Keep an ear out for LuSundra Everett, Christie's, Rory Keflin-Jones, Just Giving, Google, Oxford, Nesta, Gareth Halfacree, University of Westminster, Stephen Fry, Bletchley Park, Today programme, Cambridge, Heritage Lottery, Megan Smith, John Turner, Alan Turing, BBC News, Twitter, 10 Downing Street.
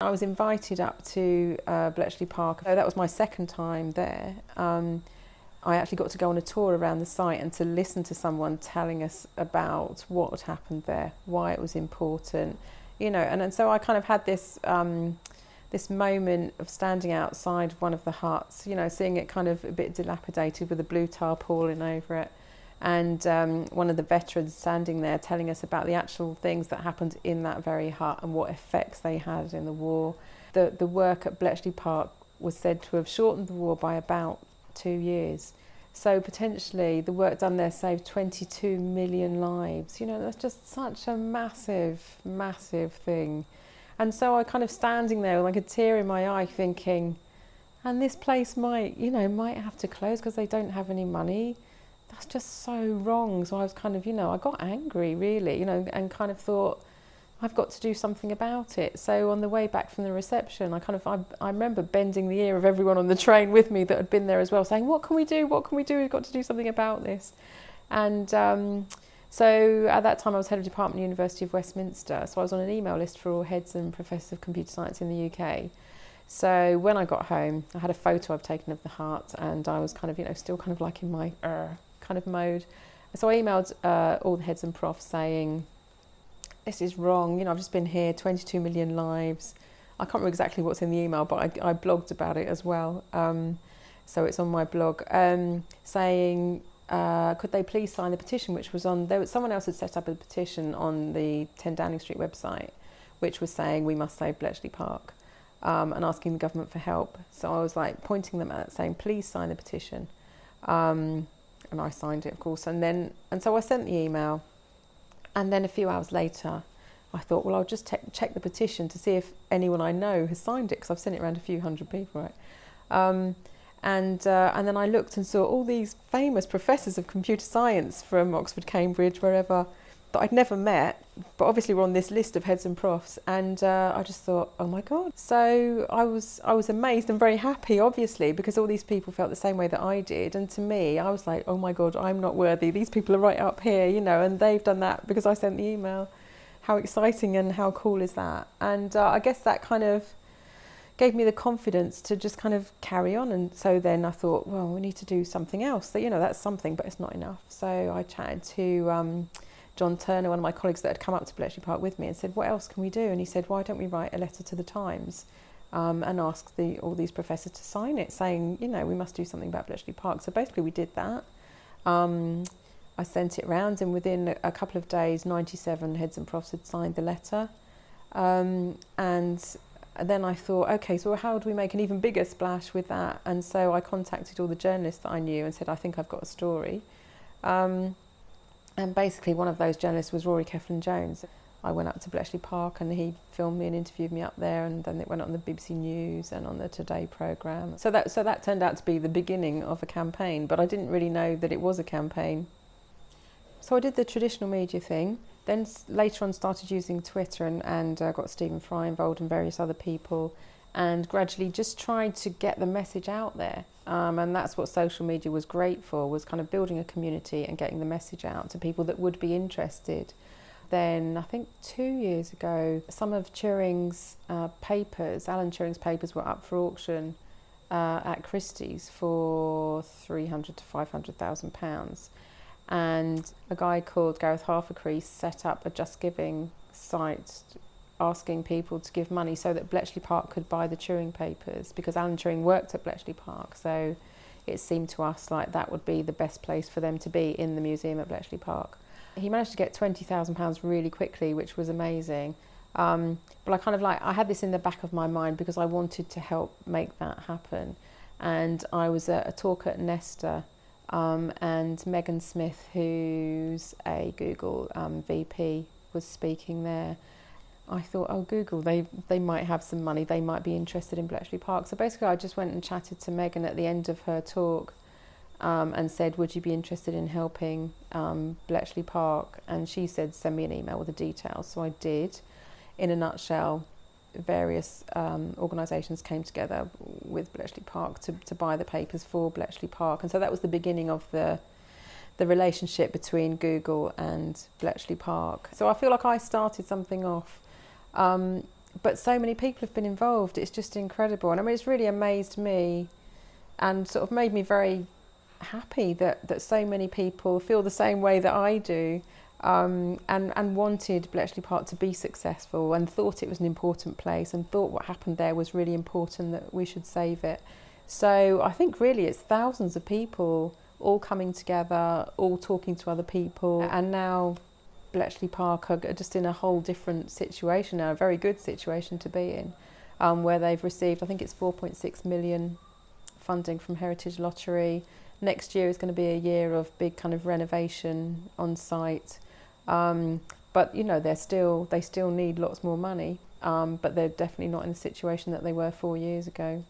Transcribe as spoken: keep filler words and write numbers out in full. I was invited up to uh, Bletchley Park. So that was my second time there. Um, I actually got to go on a tour around the site and to listen to someone telling us about what had happened there, why it was important, you know. And, and so I kind of had this um, this moment of standing outside one of the huts, you know, seeing it kind of a bit dilapidated with a blue tarpaulin over it, and um, one of the veterans standing there telling us about the actual things that happened in that very hut and what effects they had in the war. The, the work at Bletchley Park was said to have shortened the war by about two years. So potentially the work done there saved twenty-two million lives. You know, that's just such a massive, massive thing. And so I kind of standing there with like a tear in my eye thinking, and this place might, you know, might have to close because they don't have any money. That's just so wrong. So I was kind of, you know, I got angry really, you know, and kind of thought, I've got to do something about it. So on the way back from the reception, I kind of, I, I remember bending the ear of everyone on the train with me that had been there as well, saying, what can we do? What can we do? We've got to do something about this. And um, so at that time I was head of department at the University of Westminster. So I was on an email list for all heads and professors of computer science in the U K. So when I got home, I had a photo I've taken of the heart, and I was kind of, you know, still kind of like in my, uh, kind of mode. So I emailed uh, all the heads and profs saying, this is wrong, you know, I've just been here, twenty-two million lives. I can't remember exactly what's in the email, but I, I blogged about it as well. Um, so it's on my blog, um, saying, uh, could they please sign the petition, which was on, there was, someone else had set up a petition on the ten Downing Street website, which was saying we must save Bletchley Park, um, and asking the government for help. So I was like pointing them at saying, please sign the petition. Um, and I signed it, of course, and then and so I sent the email, and then a few hours later I thought, well, I'll just te check the petition to see if anyone I know has signed it, because I've sent it around a few hundred people, right? Um, and, uh, and then I looked and saw all these famous professors of computer science from Oxford, Cambridge, wherever, that I'd never met, but obviously were on this list of heads and profs, and uh, I just thought, oh my God. So I was, I was amazed and very happy, obviously, because all these people felt the same way that I did, and to me, I was like, oh my God, I'm not worthy, these people are right up here, you know, and they've done that because I sent the email. How exciting and how cool is that? And uh, I guess that kind of gave me the confidence to just kind of carry on, and so then I thought, well, we need to do something else, so, you know, that's something, but it's not enough. So I chatted to um, John Turner, one of my colleagues that had come up to Bletchley Park with me, and said, what else can we do? And he said, why don't we write a letter to the Times um, and ask the, all these professors to sign it, saying, you know, we must do something about Bletchley Park. So basically we did that. Um, I sent it round, and within a couple of days, ninety-seven heads and profs had signed the letter. Um, and then I thought, okay, so how do we make an even bigger splash with that? And so I contacted all the journalists that I knew and said, I think I've got a story. Um, And basically one of those journalists was Rory Keflin-Jones. I went up to Bletchley Park and he filmed me and interviewed me up there, and then it went on the B B C News and on the Today programme. So that, so that turned out to be the beginning of a campaign, but I didn't really know that it was a campaign. So I did the traditional media thing, then later on started using Twitter, and, and uh, got Stephen Fry involved and various other people, and gradually just tried to get the message out there. Um, and that's what social media was great for, was kind of building a community and getting the message out to people that would be interested. Then I think two years ago, some of Turing's uh, papers, Alan Turing's papers, were up for auction uh, at Christie's for three hundred thousand to five hundred thousand pounds. And a guy called Gareth Halfacree set up a Just Giving site asking people to give money so that Bletchley Park could buy the Turing papers, because Alan Turing worked at Bletchley Park, so it seemed to us like that would be the best place for them to be, in the museum at Bletchley Park. He managed to get twenty thousand pounds really quickly, which was amazing, um, but I kind of like, I had this in the back of my mind because I wanted to help make that happen. And I was at a talk at Nesta, um, and Megan Smith, who's a Google um, V P, was speaking there. I thought, oh, Google, they, they might have some money, they might be interested in Bletchley Park. So basically I just went and chatted to Megan at the end of her talk, um, and said, would you be interested in helping um, Bletchley Park? And she said, send me an email with the details. So I did. In a nutshell, various um, organisations came together with Bletchley Park to, to buy the papers for Bletchley Park. And so that was the beginning of the the relationship between Google and Bletchley Park. So I feel like I started something off. Um, but so many people have been involved. It's just incredible. And I mean, it's really amazed me and sort of made me very happy that, that so many people feel the same way that I do, um, and, and wanted Bletchley Park to be successful and thought it was an important place and thought what happened there was really important, that we should save it. So I think really it's thousands of people all coming together, all talking to other people, and now Bletchley Park are just in a whole different situation now, a very good situation to be in, um, where they've received, I think it's four point six million funding from Heritage Lottery. Next year is going to be a year of big kind of renovation on site, um, but you know, they're still, they still need lots more money, um, but they're definitely not in the situation that they were four years ago.